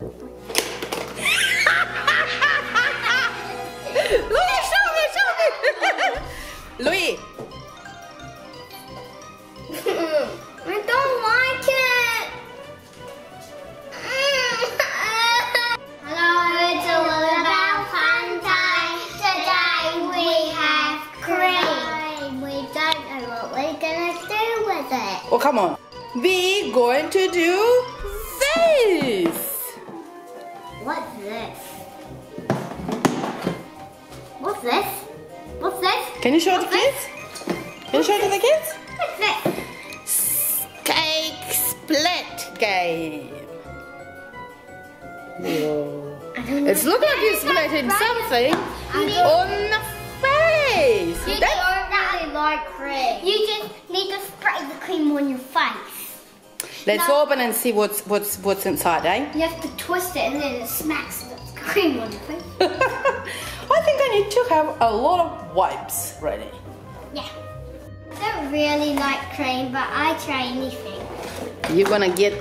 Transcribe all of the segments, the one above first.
Louis, show me, show me. Louis. I don't like it. Hello, it's a WL fun time. Today we have cream. We don't know what we're gonna do with it. Oh, come on. We're going to do this. What's this? What's this? What's this? Can you show it to the kids? Can you show it to the kids? What's this? Cake split game. It's look like you split something on the face. You don't really like cream. You just need to spray the cream on your face. Let's open and see what's inside, eh? You have to twist it and then it smacks the cream on your face. I think I need to have a lot of wipes ready. Yeah. I don't really like cream, but I try anything. You're gonna get...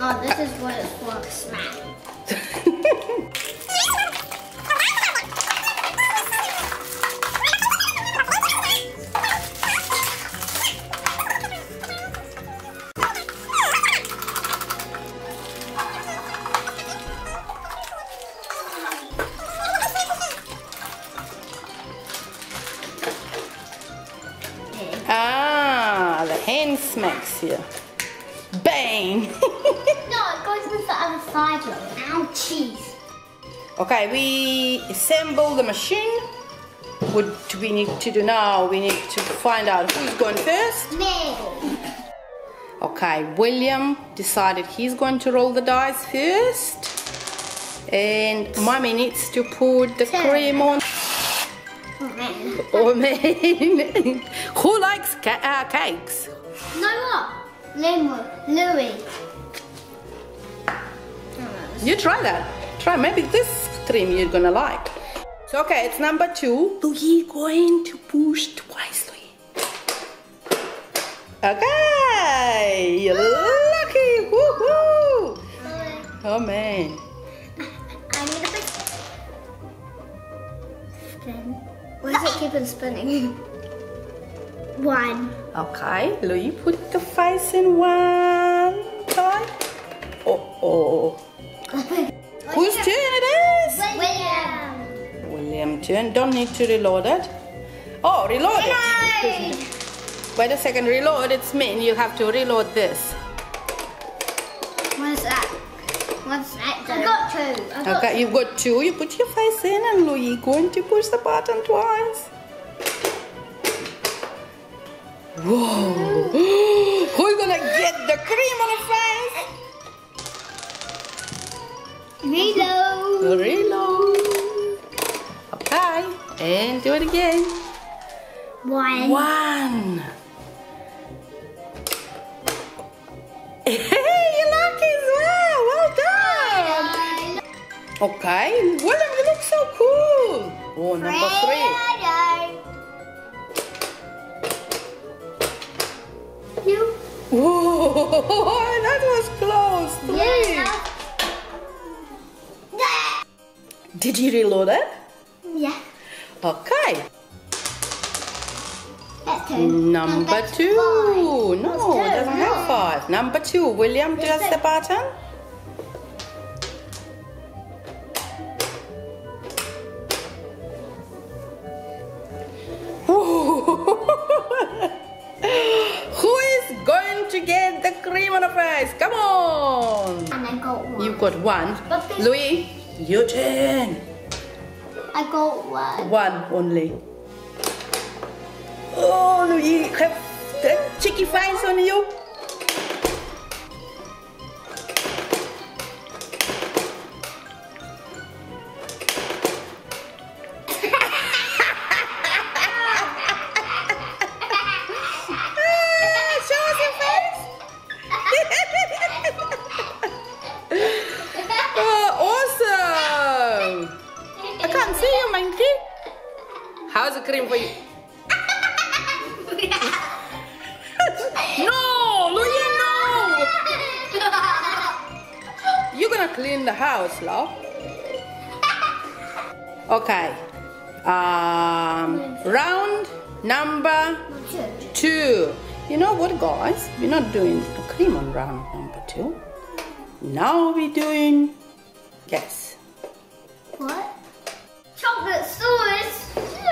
Oh, this is what it's for, to smack. Ah, the hand smacks here. Bang! No, it goes with the other side. Ouchies. Okay, we assemble the machine. What do we need to do now? We need to find out who's going first. Me. Okay, William decided he's going to roll the dice first. And Mummy needs to put the cream on. Oh man. Who likes cakes? No, what? Louis. You try that. Try, maybe this cream you're gonna like. So, okay, it's number 2. We're going to push twice, Louis. Okay, you're lucky. Woohoo! Oh man. I need a bit. Spin. Why does it keep on spinning? 1. Okay, Louis, put the face in 1 time. Oh. Whose turn it is? William. William turn. Don't need to reload it. Oh, reload it. Wait a second, reload. It's mean you have to reload this. What's that? What's that? I got 2. Okay, you've got 2. You put your face in and Louis going to push the button twice. Whoa! Who's gonna get the cream on her face? Reload! Reload! Okay, and do it again. 1. Hey, you're lucky as well! Well done! Okay, William, you look so cool! Oh, number 3. Whoa, that was close. Yeah. Did you reload it? Yeah. Okay. That's 2. Number 2. 5. No, it doesn't have 5. Number 2. William, press the button. Get the cream on the face. Come on. And I got 1. You got 1. Louis, your turn. I got 1. 1 only. Oh, Louis, have the cheeky face on you. How's the cream for you? No, Louis, no! You're gonna clean the house, love. Okay. Round number 2. You know what, guys? We're not doing cream on round number 2. Now we're doing, yes. What? Chocolate sauce. Chocolate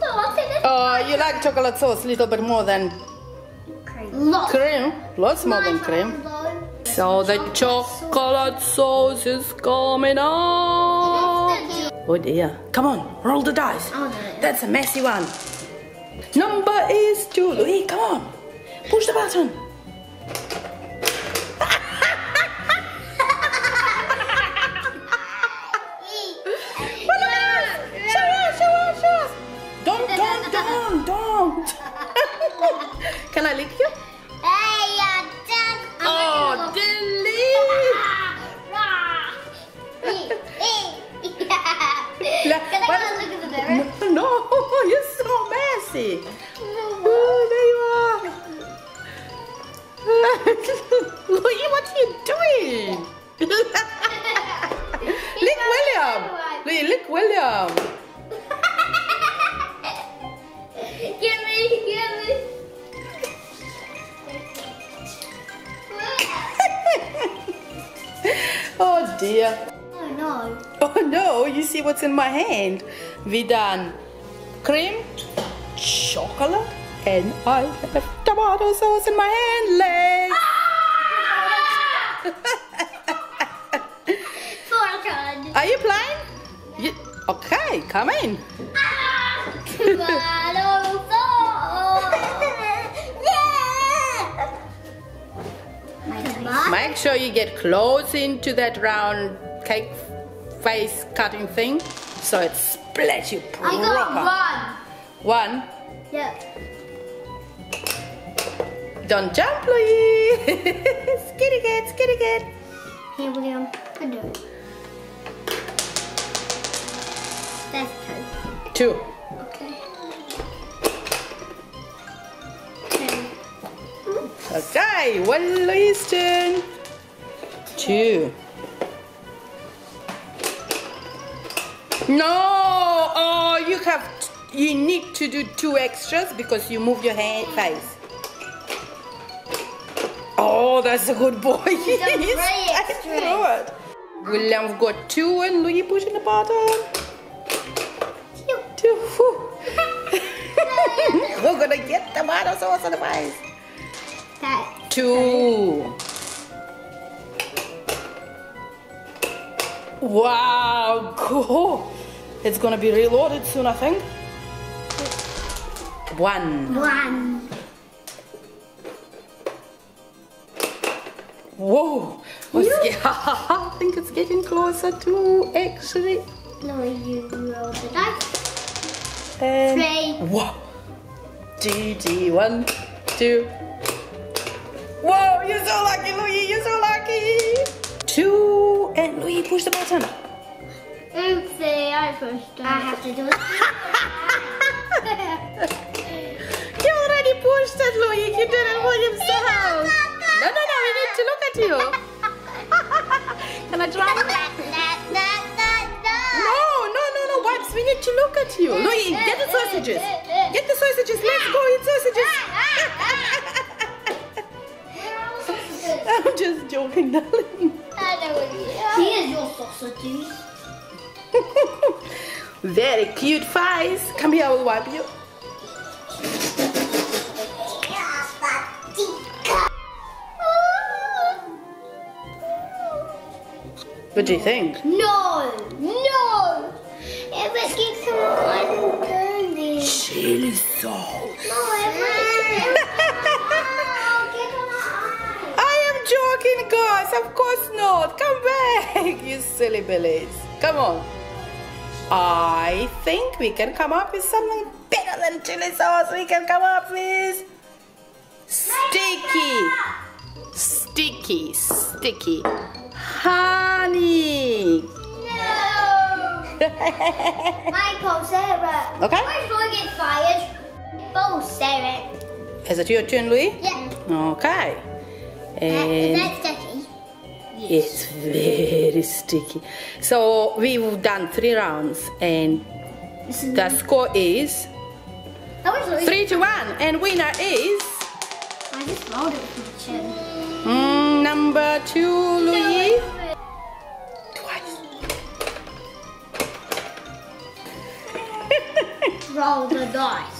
sauce. You like chocolate sauce a little bit more than cream. Lots more than cream. So the chocolate sauce is coming on. Oh dear. Come on, roll the dice. That's a messy one. Number is 2. Louis, come on. Push the button. Don't. Can I lick you? Oh, delete. Can I go look in the mirror? No, you're so messy. Oh, there you are. Louis, what are you doing? Lick William. Louis, lick William. Give me. Oh dear. Oh no. Oh no, you see what's in my hand. We done cream, chocolate, and I have tomato sauce in my hand, legs. Ah! Are you playing? Yeah. Okay, come in. Ah! Make sure you get close into that round cake face cutting thing so it splats you proper. I got 1. 1? Yeah. Don't jump, Louis. Skitty cat. Hey, William. I do. That's 2. Okay. 3. Okay, Willie's turn. 2. No! Oh, you need to do 2 extras because you move your hand face. Oh, that's a good boy. He's through it. William's got 2 and Louis pushing the button. 2. We're gonna get the tomato sauce on the face. 2. Wow, cool. It's gonna be reloaded soon, I think. 1. Whoa. I think it's getting closer to actually. No, you roll the dice. 3. Wow. GG. 1, 2. Whoa, you're so lucky, Louis, you're so lucky. 2, and Louis, push the button. Oopsie, I pushed it. I have to do it. You already pushed it, Louis, you did it for yourself. No, we need to look at you. Can I try? No, wipes, we need to look at you. Louis, get the sausages. Let's go eat sausages. I'm just joking, darling. I know it is. Here's your sausages. Very cute face. Come here, I will wipe you. What do you think? No. If I get some cotton candy. Chili sauce. No, joking, guys, of course not. Come back, you silly billies. Come on. I think we can come up with something better than chili sauce. We can come up with sticky honey. No. Michael, Sarah. Okay. We're going to get fired. Oh, Sarah. Is it your turn, Louis? Yeah. Okay. And that's Jackie. Yes. It's very sticky. So we've done 3 rounds and the score is 3-1 and winner is I just rolled it from the chin. Number 2, Louis. Twice. Roll the dice.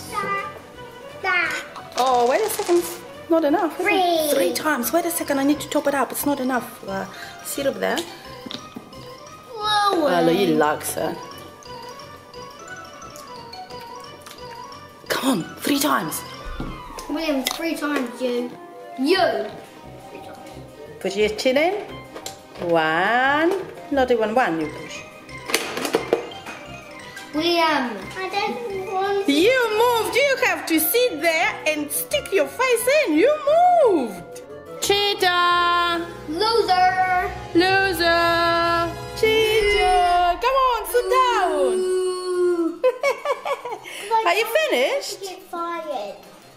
Oh, wait a second. Not enough. 3 times. Wait a second. I need to top it up. It's not enough syrup there. Well, Louis likes it. Come on, 3 times. William, 3 times, you. You. 3 times. Put your chin in. 1. Not even 1. You push. William, I don't want to. You moved. You have to sit there and stick your face in. You moved. Cheetah. Loser. Loser. Cheetah. Come on, sit down. Are you finished? Get fired.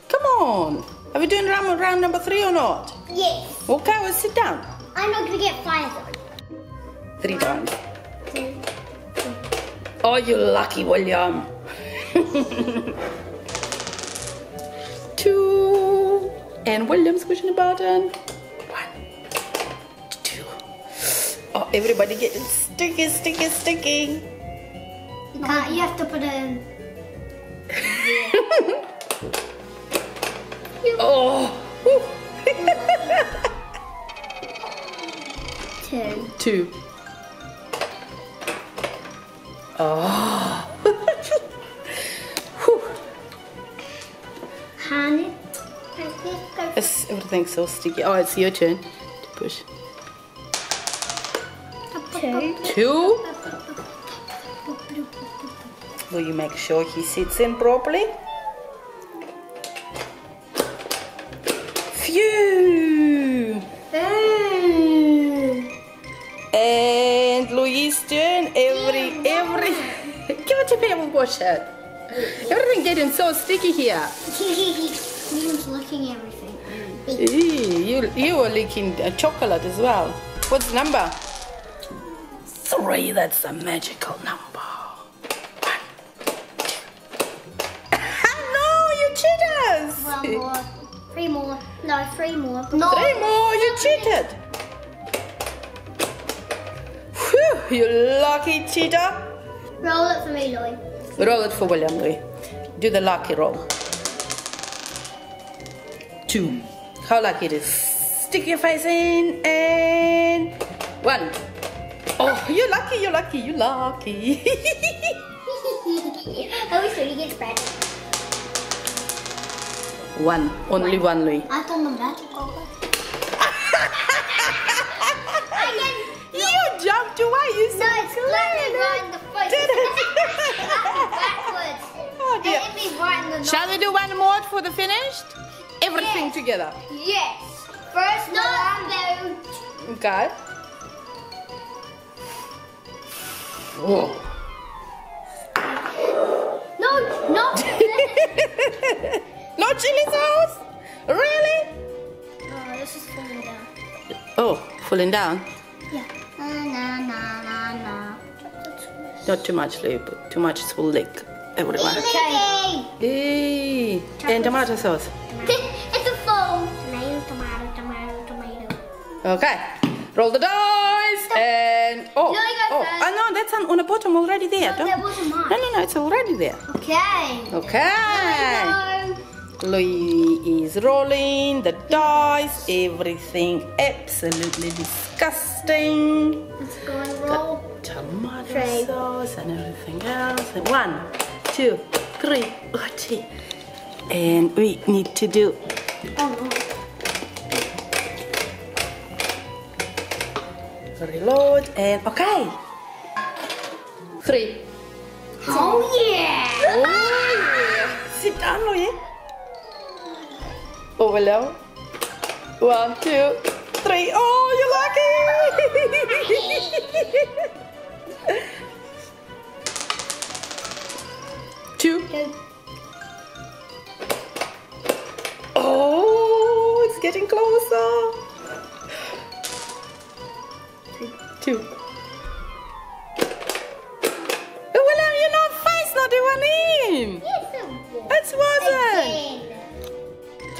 Come on. Are we doing round number 3 or not? Yes. Okay, well, sit down. I'm not going to get fired though. 3 times. Oh, you lucky, William. 2. And William's pushing the button. 1, 2. Oh, everybody getting sticky. You have to put it in. Yeah. Oh! 2. Oh! Honey, everything's so sticky. Oh, it's your turn to push. 2. Will you make sure he sits in properly? Phew! And Louis' turn. Every give it to me, we'll wash it. Everything getting so sticky here. Everyone's licking everything. You were licking chocolate as well. What's the number? 3. That's a magical number. No, you cheaters! 1 more. 3 more. No, 3 more. No. 3 more. You cheated. Whew, you lucky cheater. Roll it for me, Louis. Roll it for William, Louis. Do the lucky roll. 2. How lucky it is. Stick your face in and 1. Oh, you lucky. I wish you get spread. 1. Only 1, Louis. I told them that. You jumped away. You said no, it's landed right in the foot. Did it? Backwards. Oh, dear. And it'd be right in the shall we do 1 more for the finished? Everything yes. Together. Yes. First, no, I'm blue. Okay. Oh. No. No chili sauce? Really? No, this is falling down. Oh, falling down? Yeah. Not too much, Louis, but too much will leak everywhere. Okay. Hey. And tomato sauce. It's a foam. Tomato. Okay. Roll the dice and oh. No, that's on the bottom already there. No, that wasn't mine. No, it's already there. Okay. Okay. Louis is rolling the dice, everything absolutely disgusting. Let's go and roll. The tomato sauce and everything else. 1, 2, 3, oh, gee. And we need to do. Reload and okay. 3. Oh yeah! Sit down, Louis. Oh, hello. 1, 2, 3. Oh, you're lucky! Two. Oh, it's getting closer.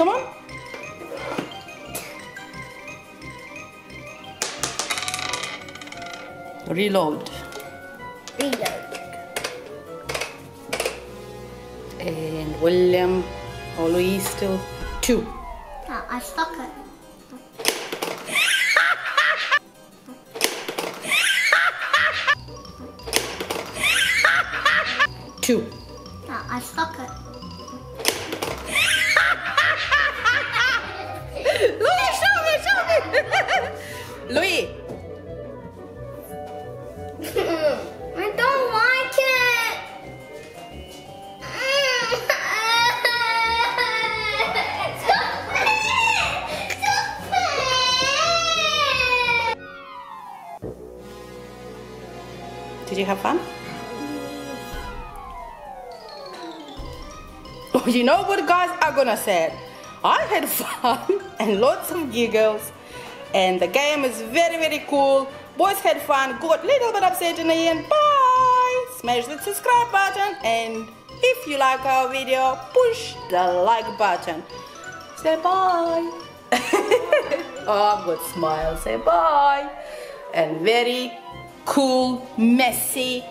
Come on. Reload. Reload. And William, Alois still 2. No, I stuck it. Two. No, I stuck it. Louis, show me, show me. Louis. I don't like it. Did you have fun? You know what guys are gonna say, I had fun and lots of giggles and the game is very, very cool. Boys had fun, got a little bit upset in the end. Bye! Smash the subscribe button, and if you like our video, push the like button. Say bye. Oh, I've got smile. Say bye. And very cool, messy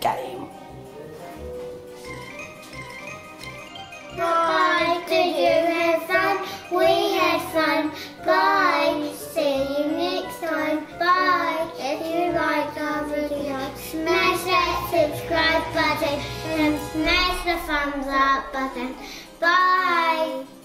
game. Bye, did you have fun? We had fun. Bye, see you next time. Bye, if you like our video, smash that subscribe button and smash the thumbs up button. Bye.